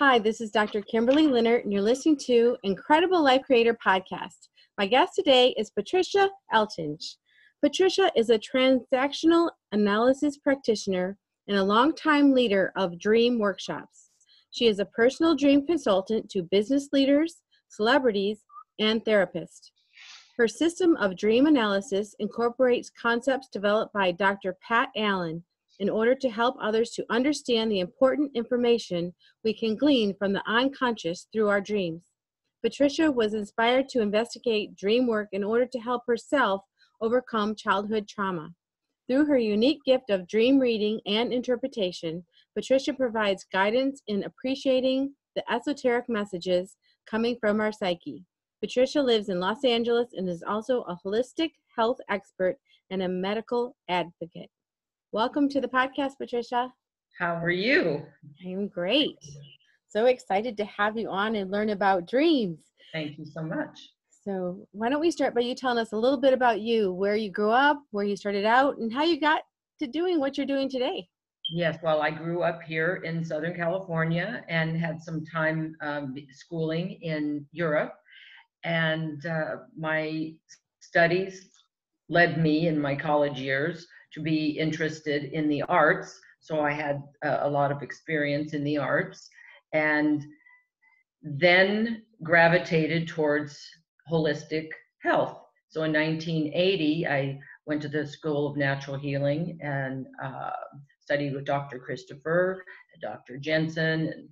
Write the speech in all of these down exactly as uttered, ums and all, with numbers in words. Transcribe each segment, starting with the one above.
Hi, this is Doctor Kimberly Linert, and you're listening to Incredible Life Creator Podcast. My guest today is Patricia Eltinge. Patricia is a transactional analysis practitioner and a longtime leader of dream workshops. She is a personal dream consultant to business leaders, celebrities, and therapists. Her system of dream analysis incorporates concepts developed by Doctor Pat Allen, in order to help others to understand the important information we can glean from the unconscious through our dreams. Patricia was inspired to investigate dream work in order to help herself overcome childhood trauma. Through her unique gift of dream reading and interpretation, Patricia provides guidance in appreciating the esoteric messages coming from our psyche. Patricia lives in Los Angeles and is also a holistic health expert and a medical advocate. Welcome to the podcast, Patricia. How are you? I'm great. So excited to have you on and learn about dreams. Thank you so much. So why don't we start by you telling us a little bit about you, where you grew up, where you started out, and how you got to doing what you're doing today. Yes, well, I grew up here in Southern California and had some time um, schooling in Europe. And uh, my studies led me in my college years to be interested in the arts. So I had uh, a lot of experience in the arts and then gravitated towards holistic health. So in nineteen eighty, I went to the School of Natural Healing and uh, studied with Doctor Christopher, Doctor Jensen, and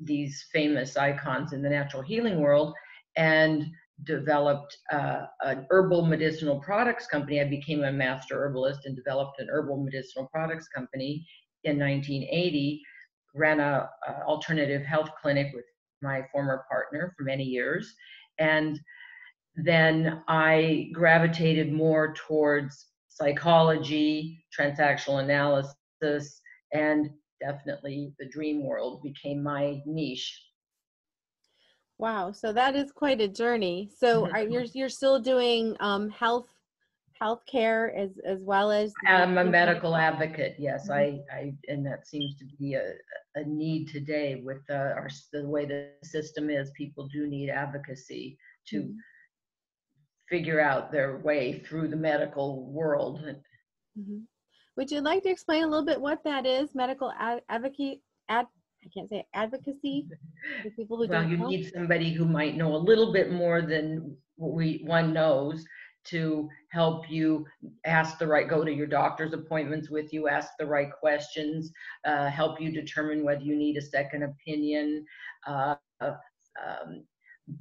these famous icons in the natural healing world, and developed uh, an herbal medicinal products company. I became a master herbalist and developed an herbal medicinal products company in nineteen eighty, ran a, a alternative health clinic with my former partner for many years. And then I gravitated more towards psychology, transactional analysis, and definitely the dream world became my niche. Wow, so that is quite a journey. So are, you're you're still doing um, health healthcare as as well as. I'm a medical advocate. Yes, mm-hmm. I, I and that seems to be a a need today with uh, our the way the system is. People do need advocacy to mm-hmm. figure out their way through the medical world. Mm-hmm. Would you like to explain a little bit what that is? Medical ad, advocate ad. I can't say advocacy for people who well, don't you know. Need somebody who might know a little bit more than what we one knows to help you ask the right, go to your doctor's appointments with you, ask the right questions, uh, help you determine whether you need a second opinion, uh, um,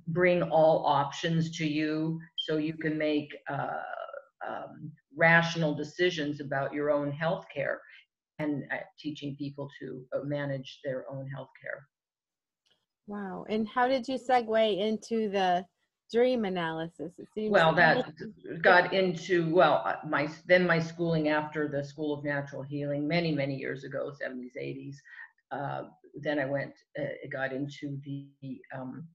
bring all options to you so you can make uh, um, rational decisions about your own health care. And uh, teaching people to uh, manage their own healthcare. Wow! And how did you segue into the dream analysis? It seems well, that got into well, my then my schooling after the School of Natural Healing many many years ago, seventies, eighties. Uh, then I went, uh, got into the um,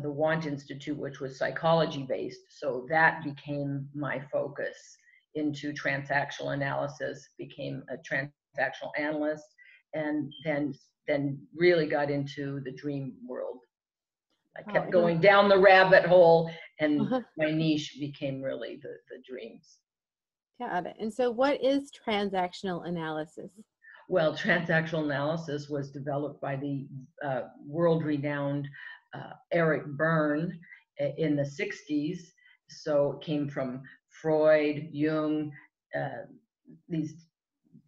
the Wundt Institute, which was psychology based. So that became my focus. Into transactional analysis, became a transactional analyst, and then then really got into the dream world. I oh, kept going down the rabbit hole, and uh-huh. my niche became really the, the dreams. Got it. And so what is transactional analysis? Well, transactional analysis was developed by the uh, world-renowned uh, Eric Berne in the sixties. So it came from Freud, Jung, uh, these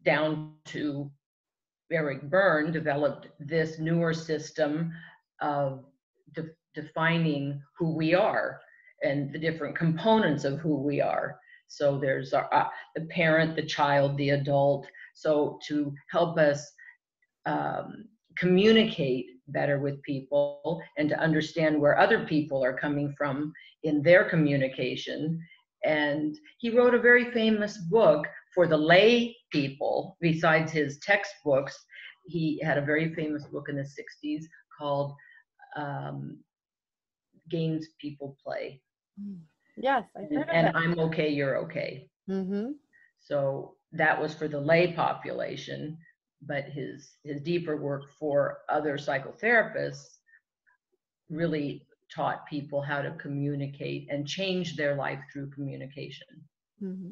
down to Eric Berne developed this newer system of de- defining who we are and the different components of who we are. So there's our, uh, the parent, the child, the adult. So to help us um, communicate better with people and to understand where other people are coming from in their communication. And he wrote a very famous book for the lay people. Besides his textbooks, he had a very famous book in the sixties called um, Games People Play. Yes, I heard and, of and that. I'm OK, You're OK. Mm-hmm. So that was for the lay population. but his his deeper work for other psychotherapists really taught people how to communicate and change their life through communication. Mm-hmm.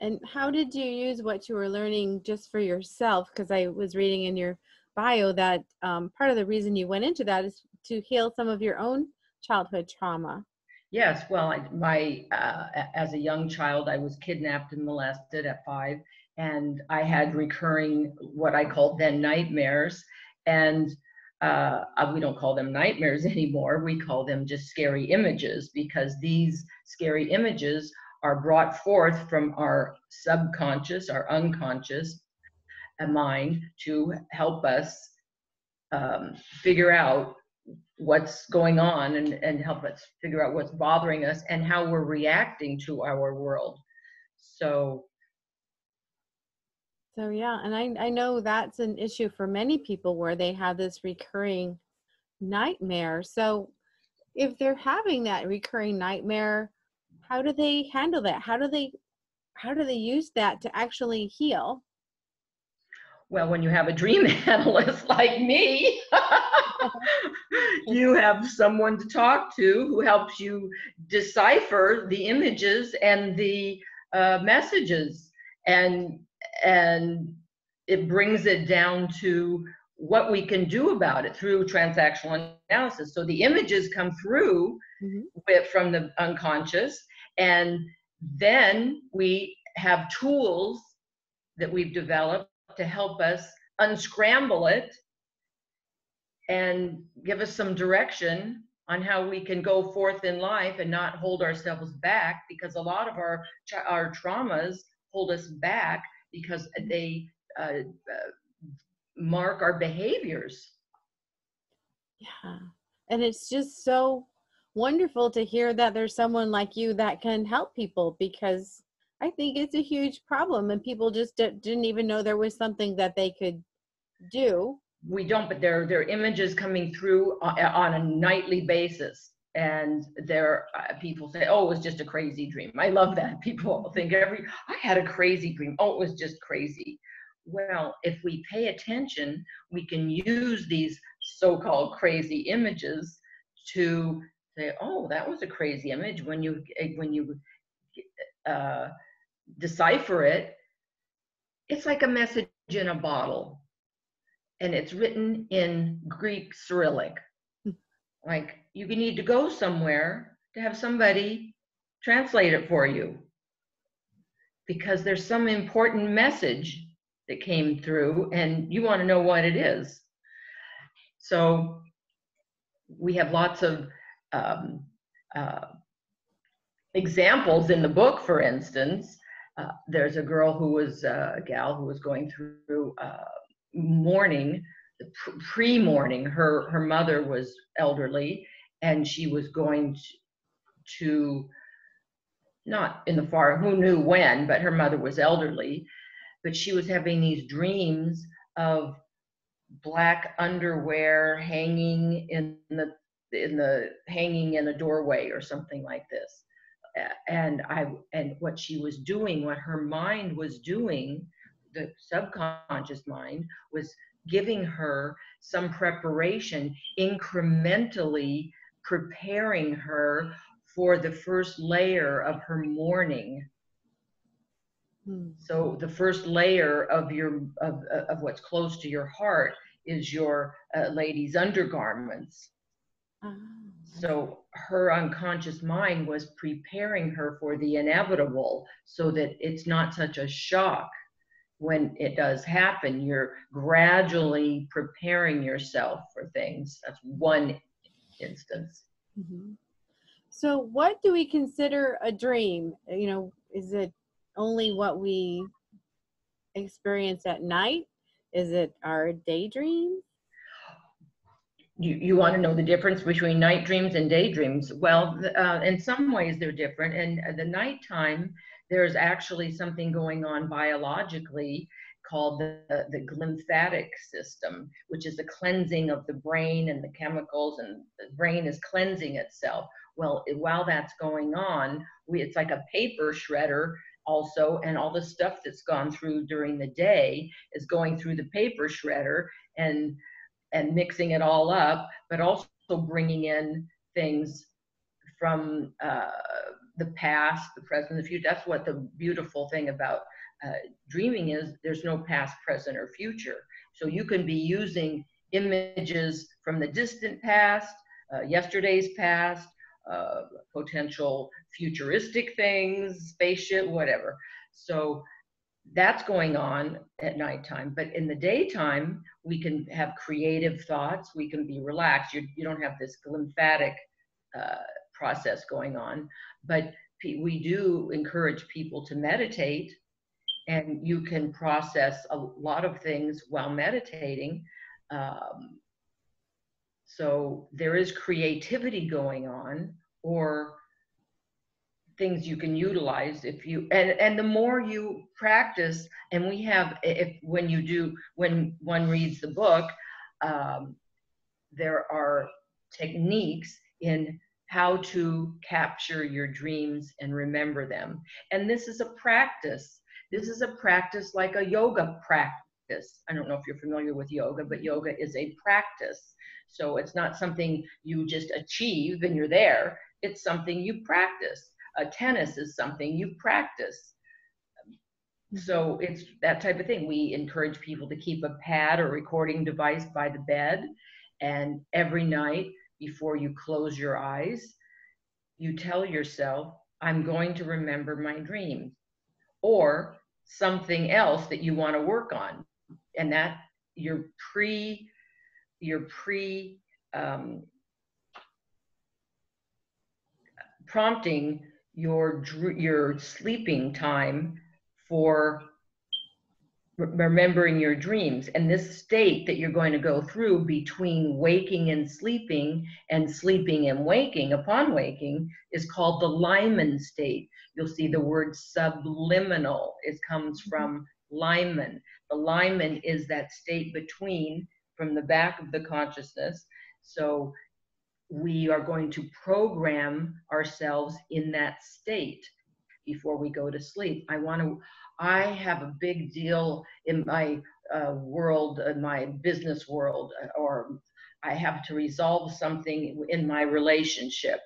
And how did you use what you were learning just for yourself? Because I was reading in your bio that um, part of the reason you went into that is to heal some of your own childhood trauma. Yes, well, I, my uh, as a young child, I was kidnapped and molested at five, and I had recurring what I called then nightmares, and uh, we don't call them nightmares anymore. We call them just scary images, because these scary images are brought forth from our subconscious, our unconscious mind, to help us um, figure out what's going on and, and help us figure out what's bothering us and how we're reacting to our world. So, so yeah, and I, I know that's an issue for many people where they have this recurring nightmare. So if they're having that recurring nightmare, how do they handle that? How do they, how do they use that to actually heal? Well, when you have a dream analyst like me, you have someone to talk to who helps you decipher the images and the uh, messages, and and it brings it down to what we can do about it through transactional analysis. So the images come through mm-hmm. with, from the unconscious, and then we have tools that we've developed to help us unscramble it and give us some direction on how we can go forth in life and not hold ourselves back, because a lot of our our traumas hold us back because they uh, uh, mark our behaviors. Yeah, and it's just so wonderful to hear that there's someone like you that can help people, because I think it's a huge problem, and people just d- didn't even know there was something that they could do. We don't, but there, there are images coming through on, on a nightly basis, and there uh, people say, oh, it was just a crazy dream. I love that. People think every, I had a crazy dream. Oh, it was just crazy. Well, if we pay attention, we can use these so-called crazy images to say, oh, that was a crazy image. When you, when you, uh, decipher it, it's like a message in a bottle, and it's written in Greek Cyrillic. Like, you need to go somewhere to have somebody translate it for you, because there's some important message that came through and you want to know what it is. So we have lots of um, uh, examples in the book. For instance, Uh, there's a girl who was uh, a gal who was going through uh, mourning, pre-mourning. Her her mother was elderly, and she was going to, to, not in the far, who knew when, but her mother was elderly. But she was having these dreams of black underwear hanging in the in the hanging in a doorway or something like this. And I, and what she was doing, what her mind was doing, the subconscious mind was giving her some preparation, incrementally preparing her for the first layer of her mourning. Hmm. So the first layer of your, of, of what's close to your heart is your uh, lady's undergarments. Oh. So her unconscious mind was preparing her for the inevitable, so that it's not such a shock when it does happen. You're gradually preparing yourself for things. That's one instance. Mm-hmm. So what do we consider a dream? You know, is it only what we experience at night? Is it our daydream? You, you want to know the difference between night dreams and daydreams? Well, uh, in some ways they're different. And the nighttime, there's actually something going on biologically called the, the, the glymphatic system, which is the cleansing of the brain and the chemicals, and the brain is cleansing itself. Well, while that's going on, we, it's like a paper shredder also, and all the stuff that's gone through during the day is going through the paper shredder and and mixing it all up, but also bringing in things from uh, the past, the present, the future. That's what the beautiful thing about uh, dreaming is. There's no past, present, or future. So you can be using images from the distant past, uh, yesterday's past, uh, potential futuristic things, spaceship, whatever. So that's going on at nighttime. But in the daytime, we can have creative thoughts. We can be relaxed. You, you don't have this lymphatic uh, process going on. But we do encourage people to meditate. And you can process a lot of things while meditating. Um, so there is creativity going on, or things you can utilize if you, and, and the more you practice, and we have, if when you do, when one reads the book, um, there are techniques in how to capture your dreams and remember them. And this is a practice. This is a practice like a yoga practice. I don't know if you're familiar with yoga, but yoga is a practice. So it's not something you just achieve and you're there. It's something you practice. Uh, tennis is something you practice. So it's that type of thing. We encourage people to keep a pad or recording device by the bed. And every night before you close your eyes, you tell yourself, I'm going to remember my dreams, or something else that you want to work on. And that your pre, your pre um, prompting your, your sleeping time for re remembering your dreams. And this state that you're going to go through between waking and sleeping, and sleeping and waking upon waking, is called the Lyman state. You'll see the word subliminal. It comes from Lyman. The Lyman is that state between, from the back of the consciousness. So we are going to program ourselves in that state before we go to sleep. I want to, I have a big deal in my uh, world, in my business world, or I have to resolve something in my relationship.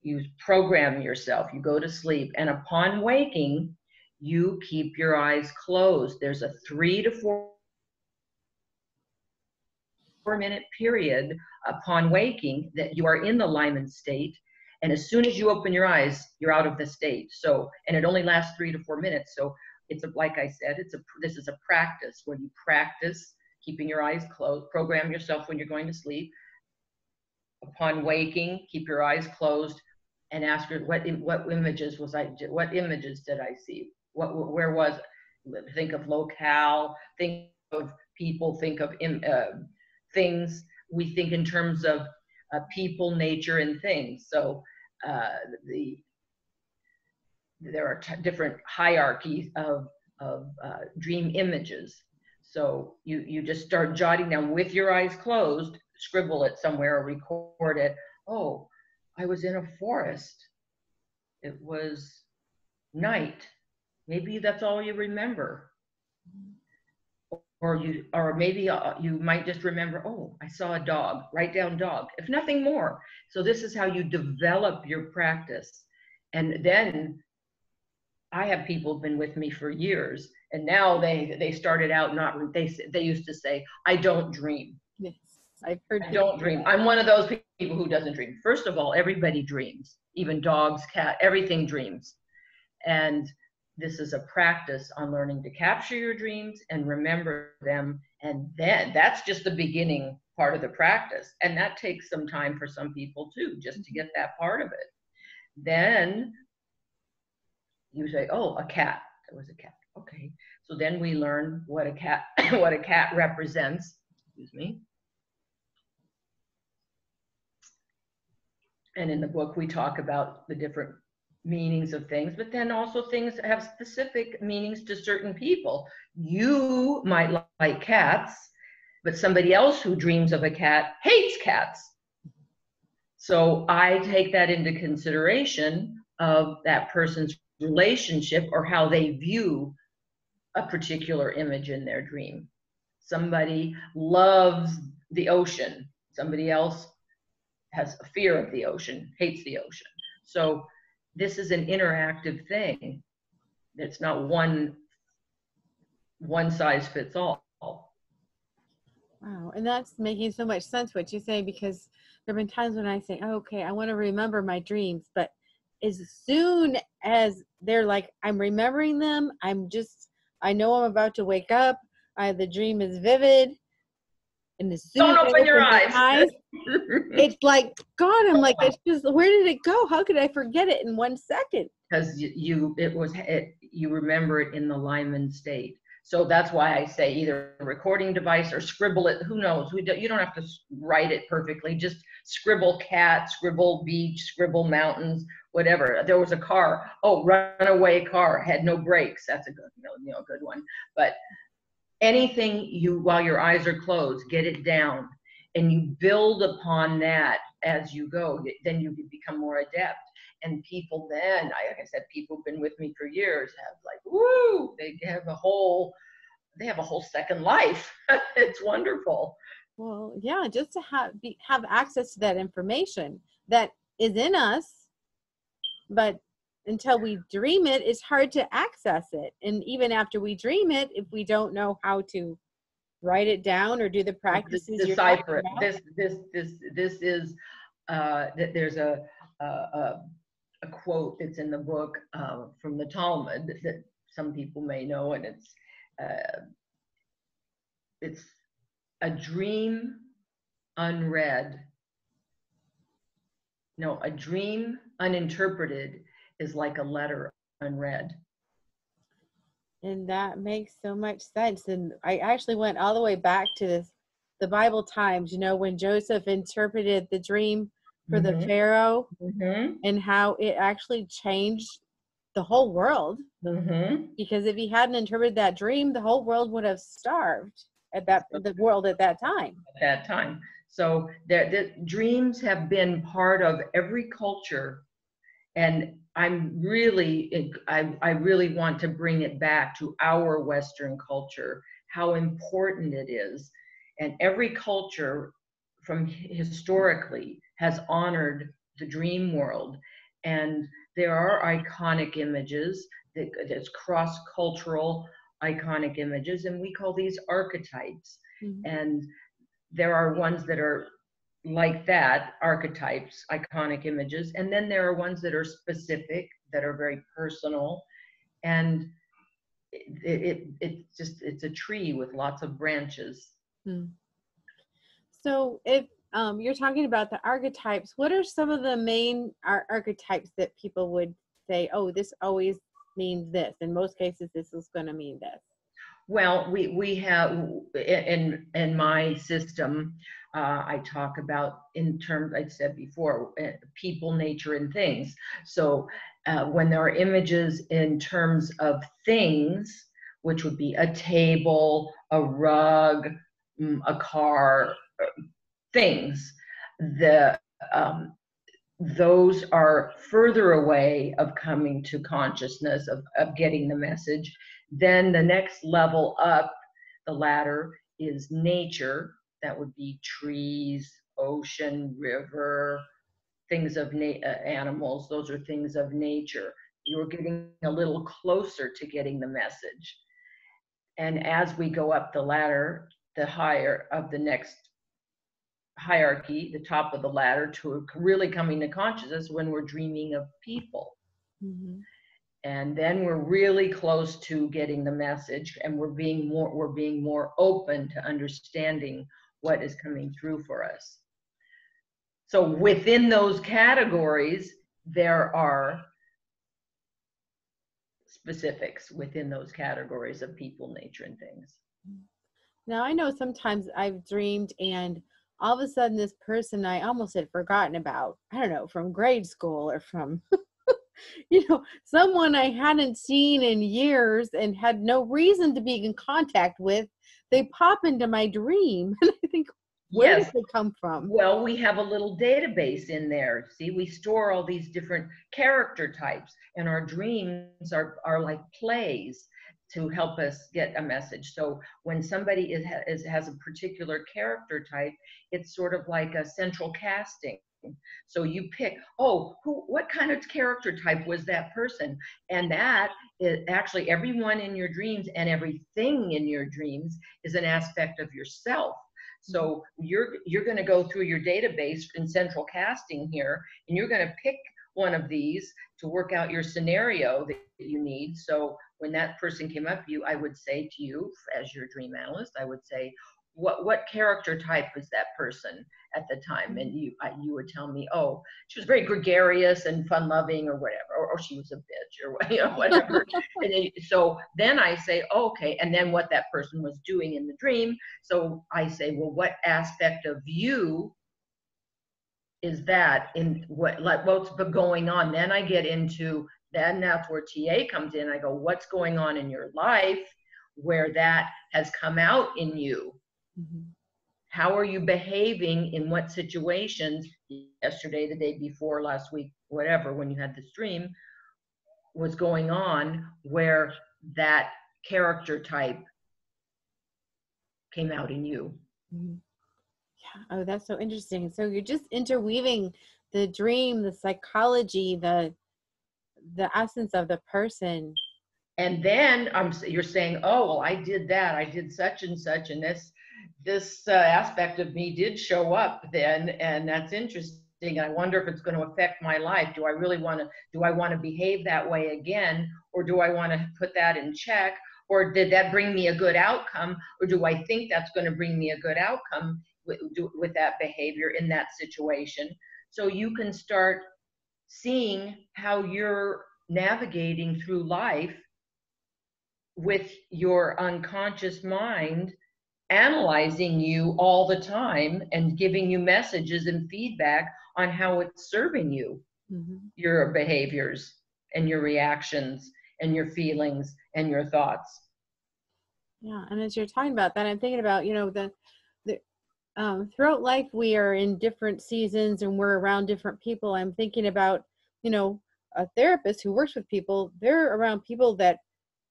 You program yourself, you go to sleep, and upon waking, you keep your eyes closed. There's a three to four minute period upon waking that you are in the Lyman state. And as soon as you open your eyes, you're out of the state. So, and it only lasts three to four minutes. So it's a, like I said, it's a, this is a practice where you practice keeping your eyes closed, program yourself when you're going to sleep. Upon waking, keep your eyes closed, and ask her, what what images was I? What images did I see? What where was it? Think of locale. Think of people. Think of uh, things. We think in terms of uh, people, nature, and things. So uh, the there are t different hierarchies of of uh, dream images. So you you just start jotting down with your eyes closed. Scribble it somewhere or record it. Oh, I was in a forest. It was night. Maybe that's all you remember. Or you, or maybe you might just remember, oh, I saw a dog. Write down dog, if nothing more. So this is how you develop your practice. And then I have people who've been with me for years, and now they they started out not. They they used to say, I don't dream. Yes. I've heard I don't dream. I'm one of those people who doesn't dream. First of all, everybody dreams, even dogs, cat, everything dreams. And this is a practice on learning to capture your dreams and remember them. And then that's just the beginning part of the practice. And that takes some time for some people too, just to get that part of it. Then you say, oh, a cat, there was a cat. Okay. So then we learn what a cat, what a cat represents, excuse me. And in the book, we talk about the different meanings of things, but then also things that have specific meanings to certain people. You might like cats, but somebody else who dreams of a cat hates cats. So I take that into consideration of that person's relationship or how they view a particular image in their dream. Somebody loves the ocean. Somebody else has a fear of the ocean, hates the ocean. So this is an interactive thing. It's not one, one size fits all. Wow, and that's making so much sense what you say, because there have been times when I say, oh, okay, I want to remember my dreams, but as soon as they're like, I'm remembering them, I'm just, I know I'm about to wake up, I, the dream is vivid, and as soon Don't as open I open your eyes. eyes, it's like gone. I'm like, it's just, where did it go? How could I forget it in one second? Because you, it was, it, you remember it in the Lyman state. So that's why I say either a recording device or scribble it. Who knows? We do, you don't have to write it perfectly. Just scribble cat, scribble beach, scribble mountains, whatever. There was a car. Oh, runaway car, had no brakes. That's a good, you know, good one. But anything you, while your eyes are closed, get it down, and you build upon that as you go. Then you become more adept. And people then, like I said, people who've been with me for years have like, woo, they have a whole, they have a whole second life. It's wonderful. Well, yeah, just to have, be, have access to that information that is in us, but until we dream it, it's hard to access it. And even after we dream it, if we don't know how to write it down or do the practices, this, decipher it. This, this, this, this is, uh, th- there's a, a, a a quote that's in the book uh, from the Talmud that, that some people may know, and it's uh, it's a dream unread. No, a dream uninterpreted is like a letter unread. And that makes so much sense. And I actually went all the way back to this, the Bible times, you know, when Joseph interpreted the dream for the mm-hmm. Pharaoh mm-hmm. and how it actually changed the whole world. Mm-hmm. Because if he hadn't interpreted that dream, the whole world would have starved at that, the world at that time. At that time. So there, the dreams have been part of every culture. And I'm really, I, I really want to bring it back to our Western culture, how important it is. And every culture from historically has honored the dream world. And there are iconic images, that, there's cross-cultural iconic images, and we call these archetypes. Mm-hmm. And there are ones that are like that, archetypes, iconic images, and then there are ones that are specific, that are very personal, and it, it, it just, it's a tree with lots of branches. Mm. So if Um, you're talking about the archetypes, what are some of the main ar- archetypes that people would say, oh, this always means this? In most cases, this is going to mean this. Well, we, we have, in, in my system, uh, I talk about in terms, I said before, uh, people, nature, and things. So uh, when there are images in terms of things, which would be a table, a rug, a car, things, the um, those are further away of coming to consciousness, of, of getting the message. Then the next level up the ladder is nature. That would be trees, ocean, river, things of na- uh, animals. Those are things of nature. You're getting a little closer to getting the message. And as we go up the ladder, the higher of the next hierarchy, the top of the ladder to really coming to consciousness when we're dreaming of people. Mm-hmm. And then we're really close to getting the message, and we're being more, we're being more open to understanding what is coming through for us. So within those categories, there are specifics within those categories of people, nature, and things. Now, I know sometimes I've dreamed and all of a sudden this person I almost had forgotten about, I don't know, from grade school or from, you know, someone I hadn't seen in years and had no reason to be in contact with, they pop into my dream. And I think, Where yes. does it come from? Well, we have a little database in there. See, we store all these different character types, and our dreams are, are like plays to help us get a message. So when somebody is, is, has a particular character type, it's sort of like a central casting. So you pick, oh, who, what kind of character type was that person? And that is actually everyone in your dreams, and everything in your dreams is an aspect of yourself. So you're, you're going to go through your database in central casting here, and you're going to pick one of these to work out your scenario that you need. So when that person came up to you, I would say to you, as your dream analyst, I would say, what, what character type was that person at the time? And you, I, you would tell me, oh, she was very gregarious and fun loving or whatever, or, or she was a bitch or you know, whatever. And then, so then I say, oh, okay. And then what that person was doing in the dream. So I say, well, what aspect of you is that in what, like what's going on? Then I get into, then that's where T A comes in. I go, what's going on in your life where that has come out in you? Mm-hmm. How are you behaving in what situations yesterday, the day before, last week, whatever, when you had this dream was going on where that character type came out in you? Mm-hmm. Yeah. Oh, that's so interesting. So you're just interweaving the dream, the psychology, the, the essence of the person. And then um, you're saying, oh, well, I did that. I did such and such, and this, this uh, aspect of me did show up then, and that's interesting. I wonder if it's going to affect my life. Do I really want to, do I want to behave that way again? Or do I want to put that in check? Or did that bring me a good outcome? Or do I think that's going to bring me a good outcome with, do, with that behavior in that situation? So you can start seeing how you're navigating through life with your unconscious mind analyzing you all the time and giving you messages and feedback on how it's serving you, mm-hmm. your behaviors and your reactions and your feelings and your thoughts. Yeah. And as you're talking about that, I'm thinking about, you know, the, the um, throughout life, we are in different seasons and we're around different people. I'm thinking about, you know, a therapist who works with people, they're around people that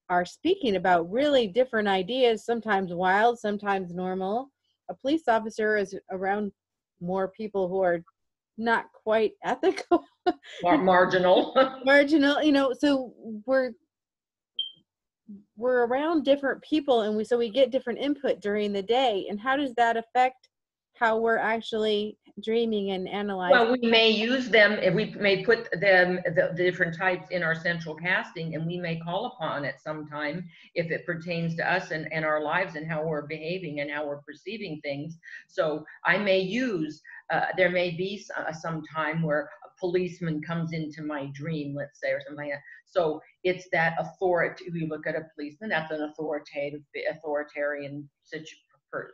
are speaking about really different ideas, sometimes wild, sometimes normal. A police officer is around more people who are not quite ethical. Or marginal. Marginal, you know, so we're we're around different people, and we so we get different input during the day. And how does that affect how we're actually dreaming and analyzing? Well, we may use them, we may put them, the, the different types in our central casting, and we may call upon it sometime if it pertains to us and, and our lives and how we're behaving and how we're perceiving things. So I may use, uh, there may be uh, some time where a policeman comes into my dream, let's say, or something like that. So it's that authority, we look at a policeman, that's an authoritative, authoritarian situation.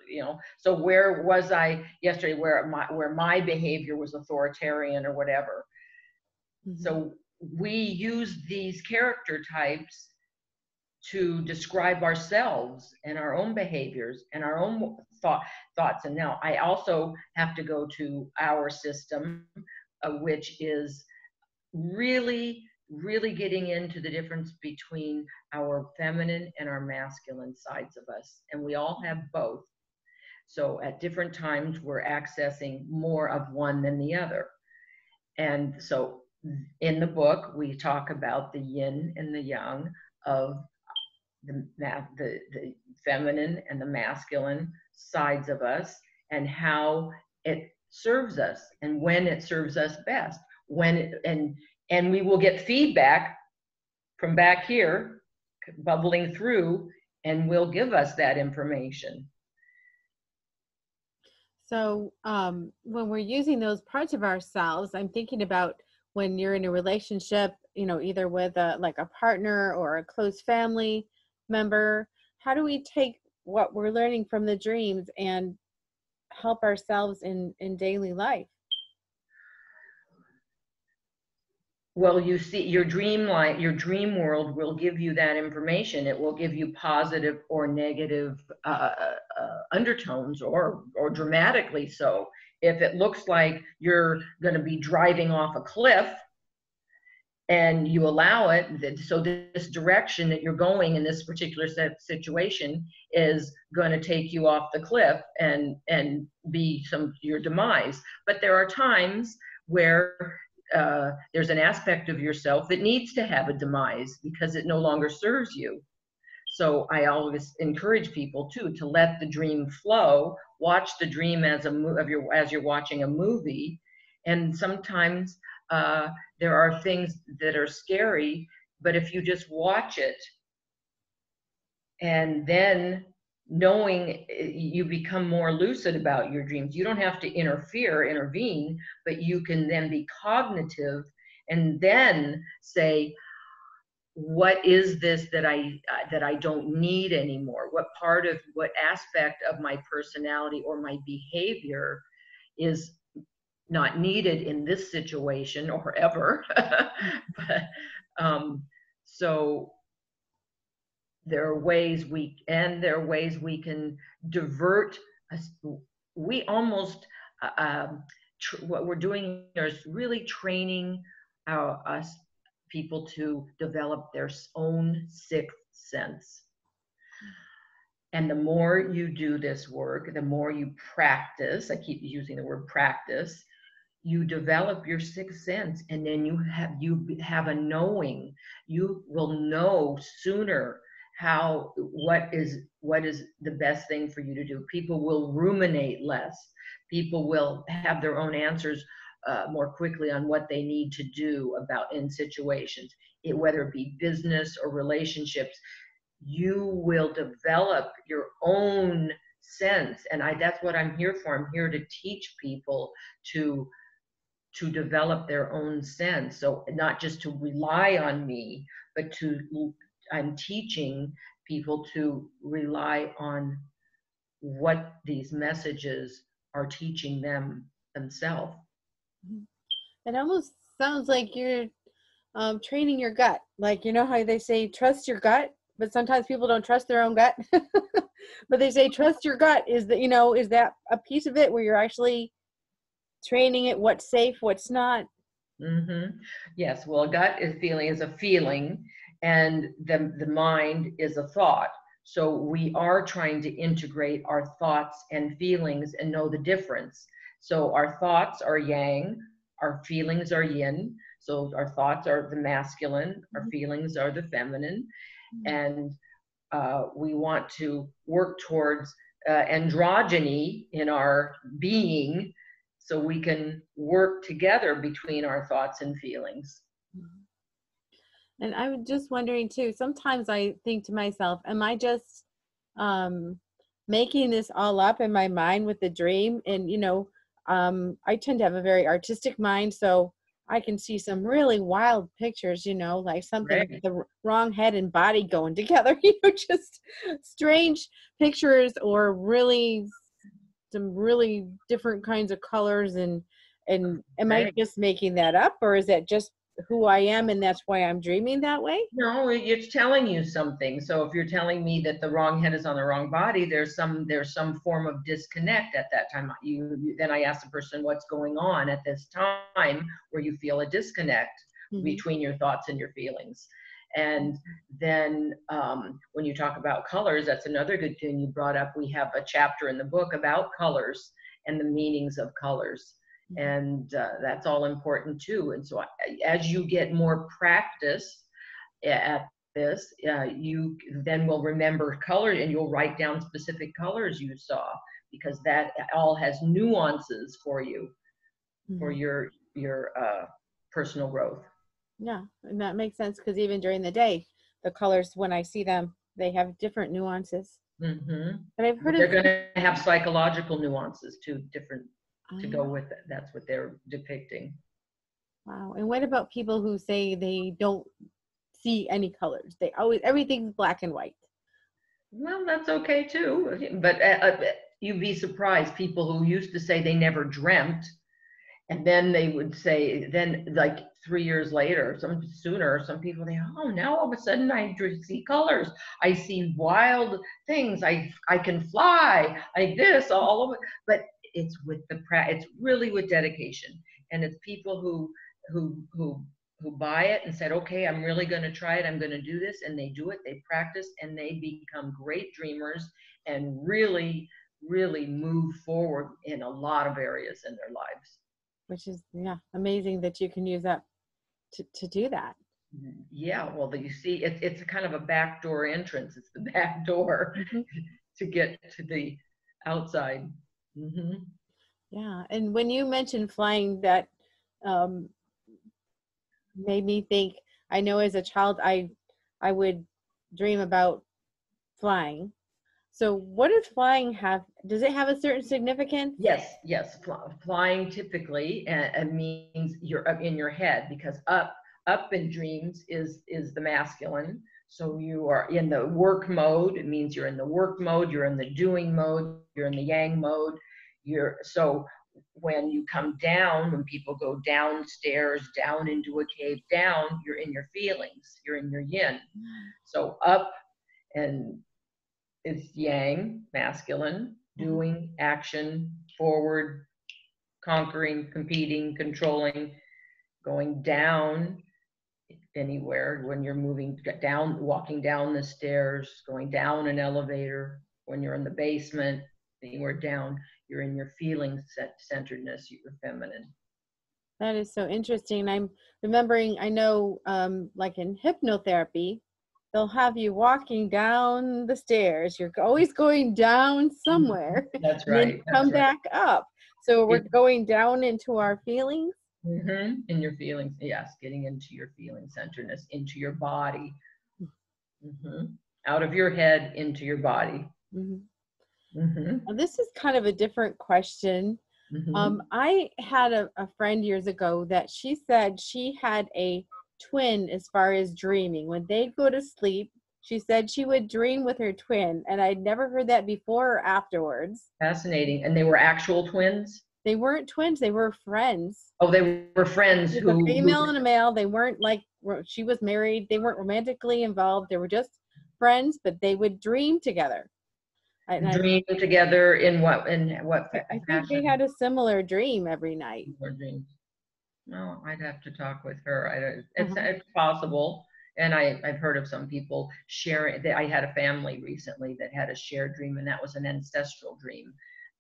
You know, so where was I yesterday where my where my behavior was authoritarian or whatever? Mm-hmm. So we use these character types to describe ourselves and our own behaviors and our own thought thoughts. And now I also have to go to our system, uh, which is really, really getting into the difference between our feminine and our masculine sides of us. And we all have both. So at different times, we're accessing more of one than the other. And so in the book, we talk about the yin and the yang of the, the, the feminine and the masculine sides of us and how it serves us and when it serves us best. When it, and And we will get feedback from back here, bubbling through, and will give us that information. So um, when we're using those parts of ourselves, I'm thinking about when you're in a relationship, you know, either with a, like a partner or a close family member, how do we take what we're learning from the dreams and help ourselves in, in daily life? Well, you see, your dream life, your dream world will give you that information. It will give you positive or negative uh, uh, undertones, or or dramatically so. If it looks like you're going to be driving off a cliff and you allow it, so this direction that you're going in this particular situation is going to take you off the cliff and and be some your demise. But there are times where uh, there's an aspect of yourself that needs to have a demise because it no longer serves you. So I always encourage people too to let the dream flow. Watch the dream as a mo- of your as you're watching a movie, and sometimes uh, there are things that are scary. But if you just watch it, and then knowing, you become more lucid about your dreams. You don't have to interfere, intervene, but you can then be cognitive, and then say, what is this that I uh, that I don't need anymore? What part of, what aspect of my personality or my behavior is not needed in this situation or ever? but, um, so there are ways we, and there are ways we can divert. Us. We almost, uh, tr- what we're doing here is really training our, us people to develop their own sixth sense. And the more you do this work, the more you practice, I keep using the word practice, you develop your sixth sense, and then you have, you have a knowing. You will know sooner how, what is, what is the best thing for you to do. People will ruminate less. People will have their own answers Uh, more quickly on what they need to do about in situations, it, whether it be business or relationships. You will develop your own sense, and I that's what I'm here for. I'm here to teach people to to develop their own sense, so not just to rely on me, but to I'm teaching people to rely on what these messages are teaching them themselves. It almost sounds like you're um, training your gut. Like, you know how they say, trust your gut, but sometimes people don't trust their own gut. But they say, trust your gut. Is that, you know, is that a piece of it where you're actually training it? What's safe, what's not? Mm-hmm. Yes. Well, gut is feeling is a feeling, and the the mind is a thought. So we are trying to integrate our thoughts and feelings and know the difference. So our thoughts are yang, our feelings are yin. So our thoughts are the masculine, mm-hmm. our feelings are the feminine. Mm-hmm. And uh, we want to work towards uh, androgyny in our being, so we can work together between our thoughts and feelings. Mm-hmm. And I was just wondering too, sometimes I think to myself, am I just um, making this all up in my mind with the dream? And, you know, Um, I tend to have a very artistic mind, so I can see some really wild pictures, you know, like something right. with the wrong head and body going together, you know, just strange pictures, or really some really different kinds of colors. And, and am right. I just making that up, or is that just who I am and that's why I'm dreaming that way? No, it's telling you something. So if you're telling me that the wrong head is on the wrong body, there's some there's some form of disconnect at that time. You, you then I ask the person, what's going on at this time where you feel a disconnect mm-hmm. between your thoughts and your feelings? And then um, when you talk about colors, that's another good thing you brought up. We have a chapter in the book about colors and the meanings of colors. And uh, that's all important too. And so, I, as you get more practice at this, uh, you then will remember color, and you'll write down specific colors you saw, because that all has nuances for you, mm-hmm. for your your uh, personal growth. Yeah, and that makes sense, because even during the day, the colors, when I see them, they have different nuances. Mm-hmm. But I've heard they're of- going to have psychological nuances too, different. To go with it. That's what they're depicting. Wow. And what about people who say they don't see any colors? They always, everything's black and white. Well, that's okay too. But uh, you'd be surprised. People who used to say they never dreamt And then they would say, then like three years later, some sooner, some people think, oh, now all of a sudden I see colors. I see wild things. I I can fly like this all over. But it's with the pra- it's really with dedication. And it's people who who who who buy it and said, okay, I'm really going to try it. I'm going to do this. And they do it. They practice and they become great dreamers and really, really move forward in a lot of areas in their lives. Which is, yeah, amazing that you can use that to, to do that. Yeah, well, you see, it, it's kind of a backdoor entrance. It's the back door mm-hmm. to get to the outside. Mm-hmm. Yeah, and when you mentioned flying, that um, made me think, I know as a child, I I would dream about flying. So what does flying have, does it have a certain significance? Yes, yes. Fly, flying typically uh, means you're up in your head, because up up in dreams is is the masculine. So you are in the work mode. It means you're in the work mode, you're in the doing mode, you're in the yang mode. You're so when you come down, when people go downstairs, down into a cave, down, you're in your feelings, you're in your yin. So up and it's yang, masculine, doing, action, forward, conquering, competing, controlling, going down anywhere when you're moving down, walking down the stairs, going down an elevator, when you're in the basement, anywhere down, you're in your feeling centeredness, you're feminine. That is so interesting. I'm remembering, I know um, like in hypnotherapy, they'll have you walking down the stairs. You're always going down somewhere. That's right. And then come back up. So we're going down into our feelings. Mm-hmm. In your feelings, yes. Getting into your feeling centeredness, into your body. Mm-hmm. Out of your head, into your body. Mm-hmm. Mm-hmm. Now, this is kind of a different question. Mm-hmm. Um, I had a, a friend years ago that she said she had a twin as far as dreaming. When they'd go to sleep, she said she would dream with her twin, and I'd never heard that before or afterwards. Fascinating. And they were actual twins? They weren't twins, they were friends. Oh, they were friends. It was who, a female who, and a male. They weren't like, she was married, they weren't romantically involved, they were just friends, but they would dream together. And dream I, together in what in what fashion? I think they had a similar dream every night. Similar dreams. No, I'd have to talk with her. I don't, it's, uh-huh. it's possible. And I, I've heard of some people sharing. I had a family recently that had a shared dream, and that was an ancestral dream.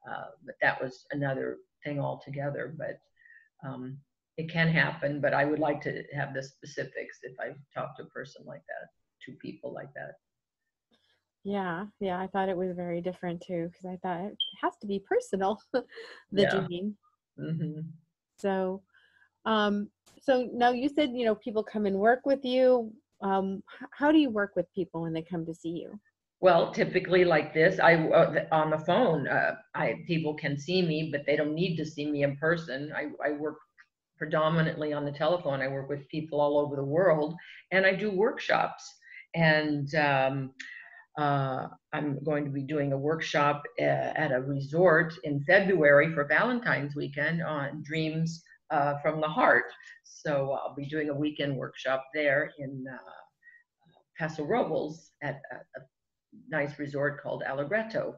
Uh, but that was another thing altogether. But um, it can happen. But I would like to have the specifics if I talk to a person like that, two people like that. Yeah, yeah. I thought it was very different, too, because I thought it has to be personal, the yeah. dream. Mm-hmm. So... Um, so now you said, you know, people come and work with you. Um, how do you work with people when they come to see you? Well, typically like this, I, uh, on the phone, uh, I, people can see me, but they don't need to see me in person. I, I work predominantly on the telephone. I work with people all over the world, and I do workshops, and, um, Uh, I'm going to be doing a workshop uh, at a resort in February for Valentine's weekend on dreams uh, from the heart. So I'll be doing a weekend workshop there in uh, Paso Robles at a, a nice resort called Allegretto.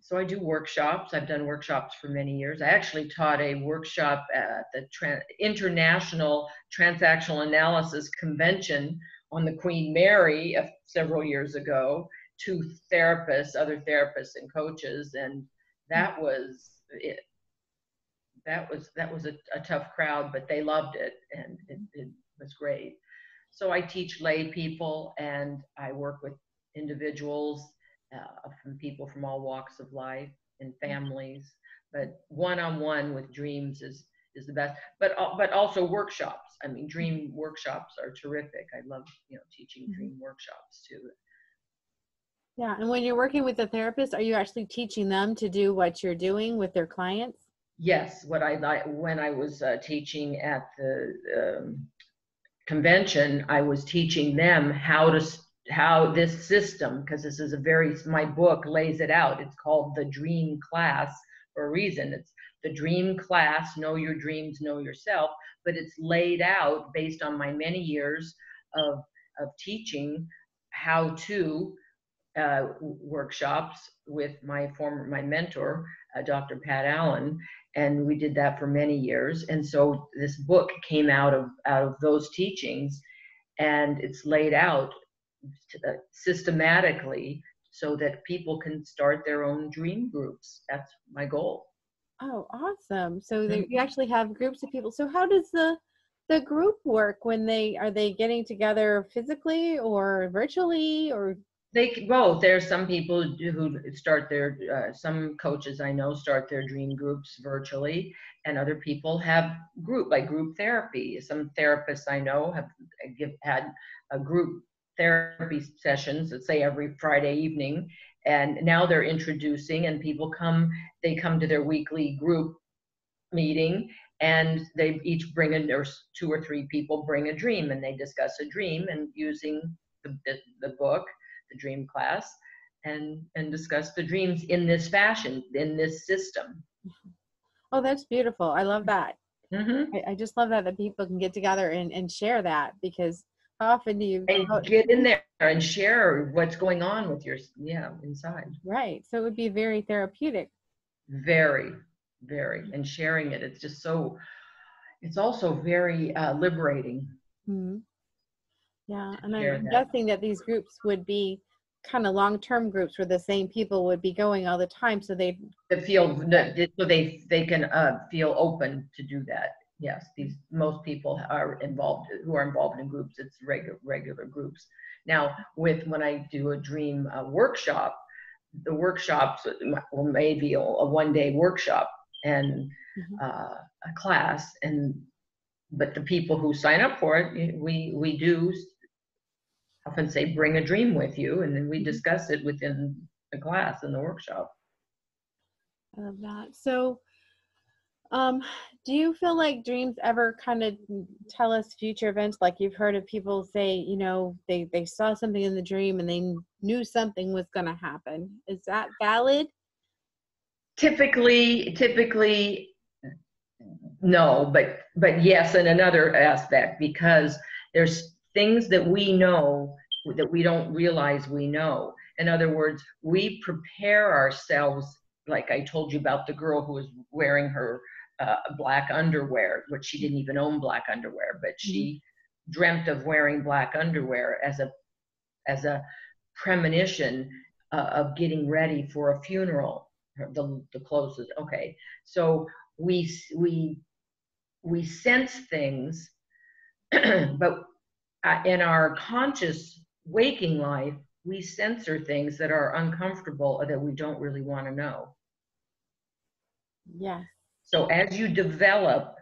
So I do workshops. I've done workshops for many years. I actually taught a workshop at the Tran- International Transactional Analysis Convention on the Queen Mary uh, several years ago to therapists, other therapists and coaches, and that was it. That was that was a, a tough crowd, but they loved it, and it, it was great. So I teach lay people, and I work with individuals, uh, from people from all walks of life and families. But one-on-one with dreams is is the best, but but also workshops. I mean, dream workshops are terrific. I love, you know, teaching dream mm-hmm. workshops too. Yeah, and when you're working with the therapist, are you actually teaching them to do what you're doing with their clients? Yes, what I like when I was uh, teaching at the um, convention, I was teaching them how to how this system, because this is a very my book lays it out. It's called The Dream Class, or reason. It's the dream class, know your dreams, know yourself, but it's laid out based on my many years of, of teaching how to uh, workshops with my former, my mentor, uh, Doctor Pat Allen. And we did that for many years. And so this book came out of, out of those teachings, and it's laid out systematically so that people can start their own dream groups. That's my goal. Oh, awesome. So they, you actually have groups of people. So how does the, the group work when they, are they getting together physically or virtually or? They both. There's some people who start their, uh, some coaches I know start their dream groups virtually, and other people have group, like group therapy. Some therapists I know have give, had a group therapy sessions, let's say every Friday evening, and now they're introducing, and people come, they come to their weekly group meeting, and they each bring a, or two or three people bring a dream, and they discuss a dream and using the, the, the book, the dream class, and and discuss the dreams in this fashion, in this system. Oh, that's beautiful. I love that. Mm-hmm. I, I just love that that people can get together and, and share that, because how often do you and get in there and share what's going on with your yeah inside. Right. So it would be very therapeutic. Very, very, and sharing it. It's just so. It's also very uh, liberating. Mm-hmm. Yeah, and I'm guessing that these groups would be kind of long-term groups where the same people would be going all the time, so they feel so they they can uh, feel open to do that. Yes, these most people are involved who are involved in groups. It's regular regular groups. Now, with when I do a dream uh, workshop, the workshops will maybe a one-day workshop and mm-hmm. uh, a class, and but the people who sign up for it, we we do. Often say, bring a dream with you, and then we discuss it within the class and the workshop. I love that. So, um, do you feel like dreams ever kind of tell us future events? Like you've heard of people say, you know, they, they saw something in the dream and they knew something was going to happen. Is that valid? Typically, typically, no, but, but yes, in another aspect, because there's things that we know that we don't realize we know. In other words, we prepare ourselves, like I told you about the girl who was wearing her uh, black underwear, which she didn't even own black underwear, but she mm-hmm. dreamt of wearing black underwear as a as a premonition uh, of getting ready for a funeral. The the closest, okay. So we we we sense things, but Uh, in our conscious waking life, we censor things that are uncomfortable or that we don't really want to know. Yeah. So as you develop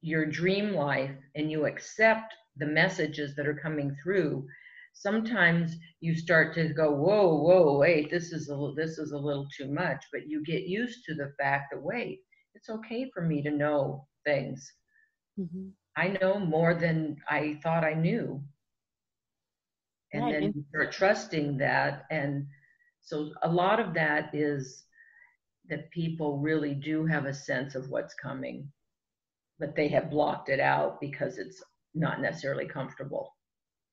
your dream life and you accept the messages that are coming through, sometimes you start to go, whoa, whoa, wait, this is a, this is a little too much, but you get used to the fact that, wait, it's okay for me to know things. Mm-hmm. I know more than I thought I knew. And right. then you start trusting that. And so a lot of that is that people really do have a sense of what's coming, but they have blocked it out because it's not necessarily comfortable.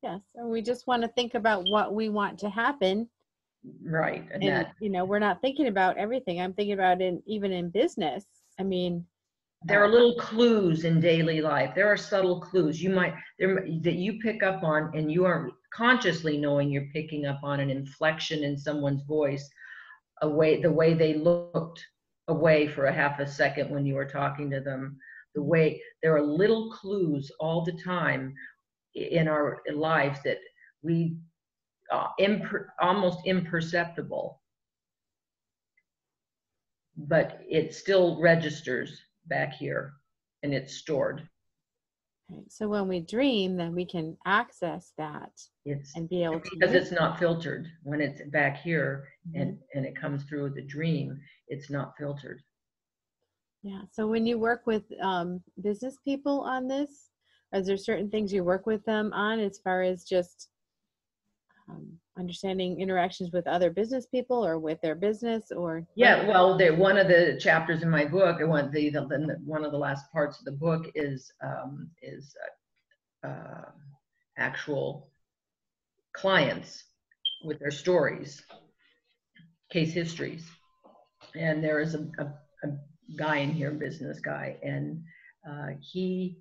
Yes. And we just want to think about what we want to happen. Right. And, and that, you know, we're not thinking about everything. I'm thinking about it even in business. I mean, there are little clues in daily life. There are subtle clues you might there that you pick up on, and you aren't consciously knowing you're picking up on an inflection in someone's voice, a way the way they looked away for a half a second when you were talking to them. The way there are little clues all the time in our lives that we uh, imper, almost imperceptible, but it still registers back here and it's stored. Right. So when we dream, then we can access that it's, and be able to, because it's not filtered. When it's back here mm-hmm. and and it comes through the dream, it's not filtered. Yeah. So when you work with um business people on this, is there certain things you work with them on as far as just um, understanding interactions with other business people or with their business or? Yeah, well, they, one of the chapters in my book, I want the, the, the one of the last parts of the book is, um, is uh, uh, actual clients with their stories, case histories. And there is a, a, a guy in here, business guy, and uh, he,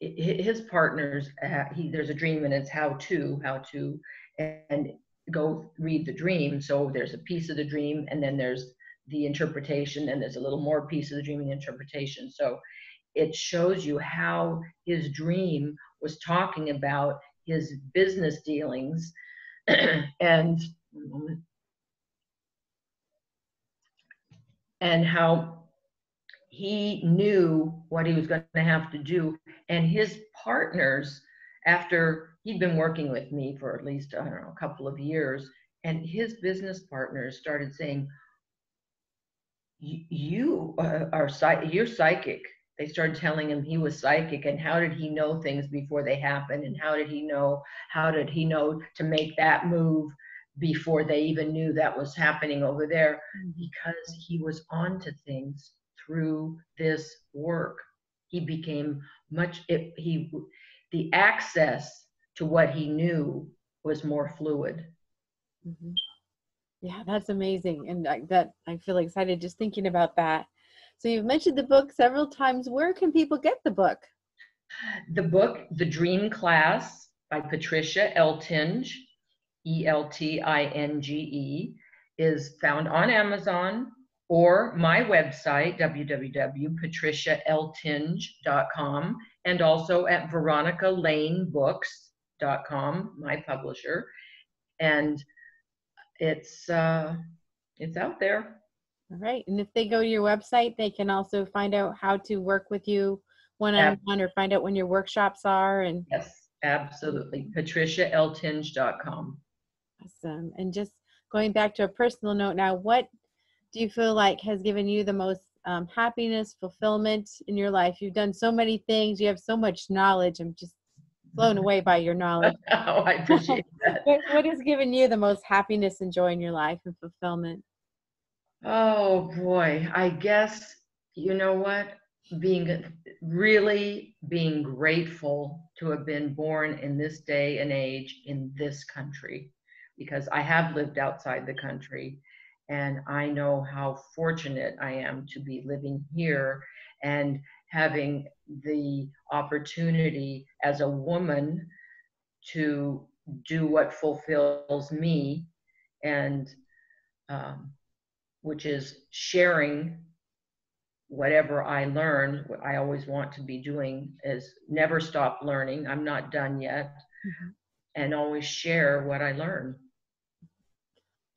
his partners, uh, he, there's a dream and it's how to, how to, and go read the dream. So there's a piece of the dream and then there's the interpretation and there's a little more piece of the dream and interpretation. So it shows you how his dream was talking about his business dealings and and how he knew what he was going to have to do. And his partners, after he'd been working with me for at least, I don't know, a couple of years, and his business partners started saying, you uh, are you're psychic. They started telling him he was psychic, and how did he know things before they happened, and how did he know, how did he know to make that move before they even knew that was happening over there, because he was onto things through this work. He became much, it, he, the access to what he knew was more fluid. Mm-hmm. Yeah, that's amazing. And I, that, I feel excited just thinking about that. So you've mentioned the book several times. Where can people get the book? The book, The Dream Class by Patricia Eltinge, E L T I N G E, is found on Amazon or my website, w w w dot patricia eltinge dot com, and also at Veronica Lane Books dot com, my publisher. And it's, uh, it's out there. All right. And if they go to your website, they can also find out how to work with you one-on-one or find out when your workshops are. And yes, absolutely. patricia eltinge dot com. Awesome. And just going back to a personal note now, what do you feel like has given you the most um, happiness, fulfillment in your life? You've done so many things. You have so much knowledge. I'm just blown away by your knowledge. Oh, I appreciate that. what, what has given you the most happiness and joy in your life and fulfillment? Oh, boy. I guess, you know what? Being really being grateful to have been born in this day and age in this country, because I have lived outside the country and I know how fortunate I am to be living here and having the opportunity as a woman to do what fulfills me, and um, which is sharing whatever I learn. What I always want to be doing is never stop learning. I'm not done yet. Mm-hmm. And always share what I learn.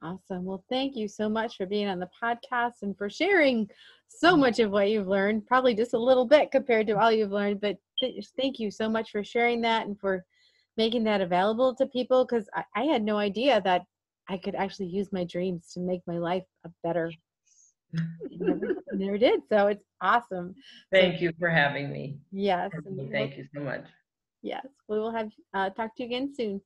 Awesome. Well, thank you so much for being on the podcast and for sharing so much of what you've learned, probably just a little bit compared to all you've learned, but th- thank you so much for sharing that and for making that available to people, because I-, I had no idea that I could actually use my dreams to make my life a better. never, never did. So it's awesome. Thank so, you for having me. Yes. Thank you, thank you so much. Yes. We will have uh, talk to you again soon.